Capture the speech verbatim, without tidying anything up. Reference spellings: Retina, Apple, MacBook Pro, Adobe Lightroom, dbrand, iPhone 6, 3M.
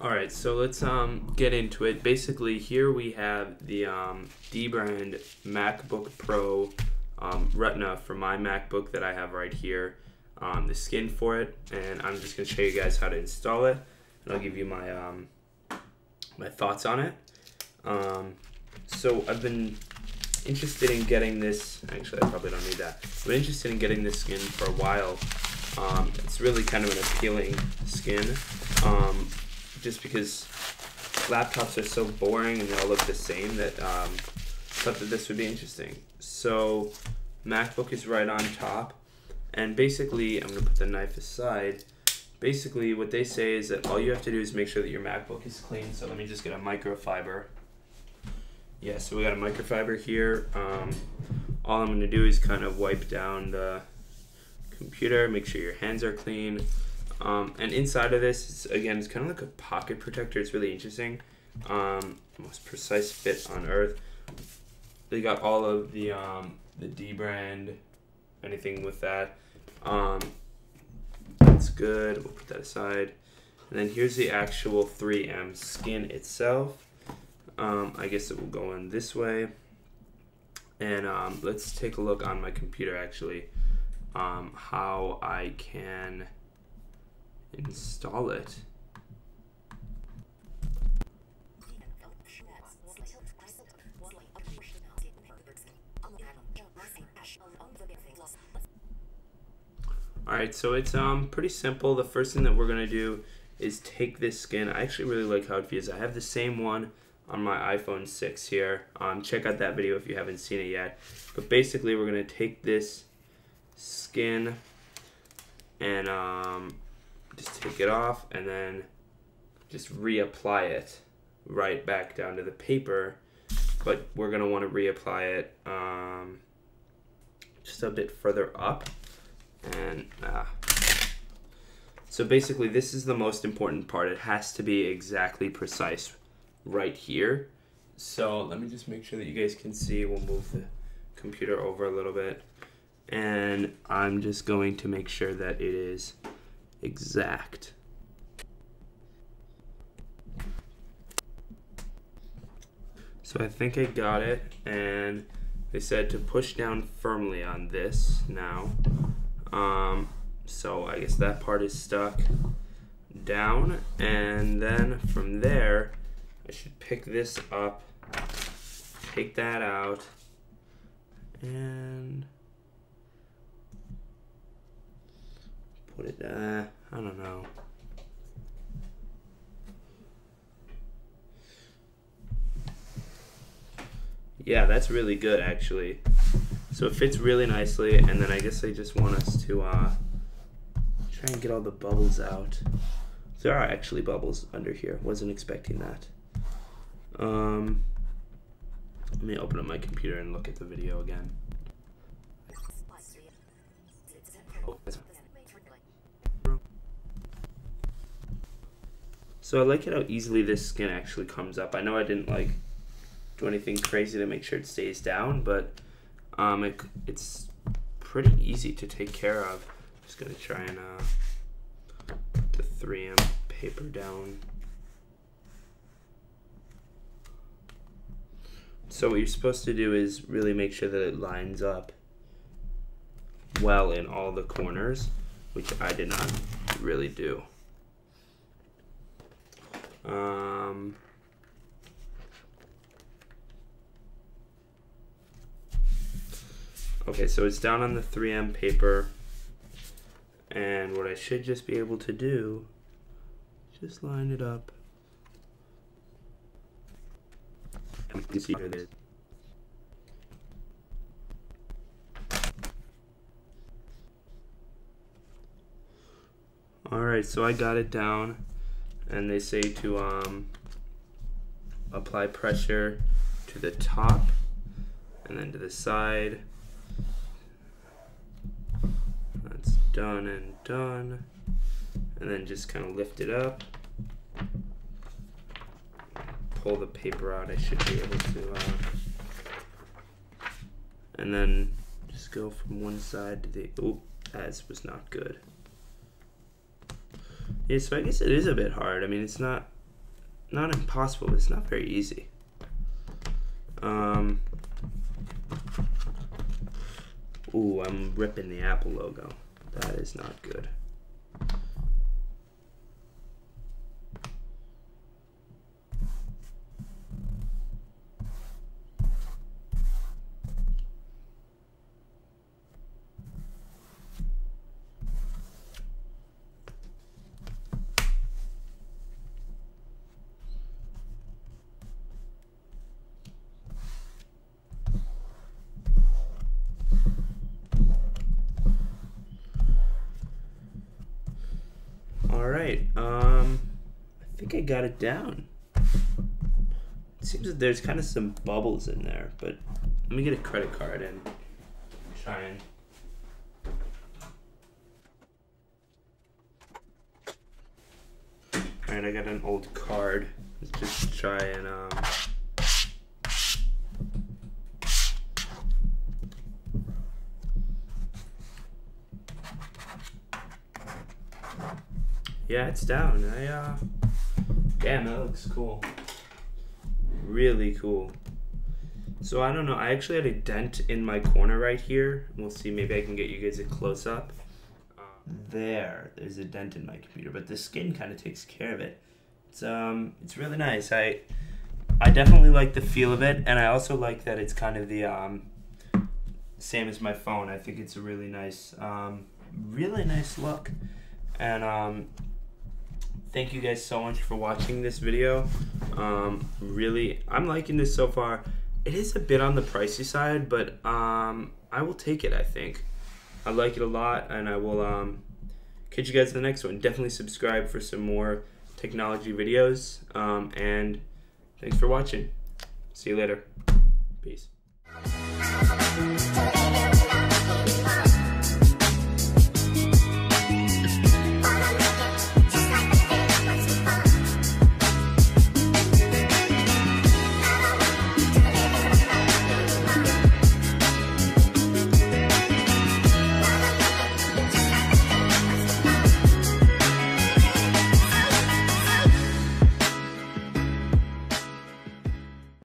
All right, so let's um, get into it. Basically, here we have the um, dbrand MacBook Pro um, Retina for my MacBook that I have right here, um, the skin for it, and I'm just gonna show you guys how to install it, and I'll give you my um, my thoughts on it. Um, so I've been interested in getting this. Actually, I probably don't need that. I've been interested in getting this skin for a while. Um, it's really kind of an appealing skin. Um, just because laptops are so boring and they all look the same, that um, thought that this would be interesting. So MacBook is right on top, and basically, I'm gonna put the knife aside. Basically, what they say is that all you have to do is make sure that your MacBook is clean. So let me just get a microfiber. Yeah, so we got a microfiber here. Um, all I'm gonna do is kind of wipe down the computer, make sure your hands are clean. Um, and inside of this, it's, again, it's kind of like a pocket protector. It's really interesting. Um, most precise fit on earth. They got all of the um, the dbrand, anything with that. Um, that's good. We'll put that aside. And then here's the actual three M skin itself. Um, I guess it will go in this way. And um, let's take a look on my computer, actually, um, how I can install it. All right, so it's um pretty simple. The first thing that we're gonna do is take this skin. I actually really like how it feels. I have the same one on my iPhone six here. Um, check out that video if you haven't seen it yet. But basically, we're gonna take this skin and um. just take it off and then just reapply it right back down to the paper, but we're gonna want to reapply it um, just a bit further up. And uh, so basically, this is the most important part. It has to be exactly precise right here. So let me just make sure that you guys can see. We'll move the computer over a little bit, and I'm just going to make sure that it is exact. So I think I got it, and they said to push down firmly on this now. Um, so I guess that part is stuck down, and then from there I should pick this up, take that out, and put it, uh, I don't know. Yeah, that's really good, actually. So it fits really nicely, and then I guess they just want us to uh, try and get all the bubbles out. There are actually bubbles under here. Wasn't expecting that. Um, let me open up my computer and look at the video again. Oh, that's So I like it how easily this skin actually comes up. I know I didn't like do anything crazy to make sure it stays down, but um, it, it's pretty easy to take care of. I'm just gonna try and uh, put the three M paper down. So what you're supposed to do is really make sure that it lines up well in all the corners, which I did not really do. Um, okay, so it's down on the three M paper, and what I should just be able to do, just line it up. And you can see it is. All right, so I got it down. And they say to um, apply pressure to the top and then to the side. That's done and done. And then just kind of lift it up. Pull the paper out. I should be able to. Uh, and then just go from one side to the. Oh, that was not good. Yeah, so I guess it is a bit hard. I mean, it's not not impossible, but it's not very easy. Um, ooh, I'm ripping the Apple logo. That is not good. Alright, um, I think I got it down. It seems that there's kind of some bubbles in there, but let me get a credit card and try and... Alright, I got an old card. Let's just try and, um... yeah, it's down. I, uh, damn, that looks cool. Really cool. So I don't know. I actually had a dent in my corner right here. We'll see. Maybe I can get you guys a close up. Uh, there, there's a dent in my computer, but the skin kind of takes care of it. It's um, it's really nice. I, I definitely like the feel of it, and I also like that it's kind of the um, same as my phone. I think it's a really nice, um, really nice look, and um. Thank you guys so much for watching this video. Um, really, I'm liking this so far. It is a bit on the pricey side, but um, I will take it, I think. I like it a lot, and I will um, catch you guys in the next one. Definitely subscribe for some more technology videos, um, and thanks for watching. See you later. Peace.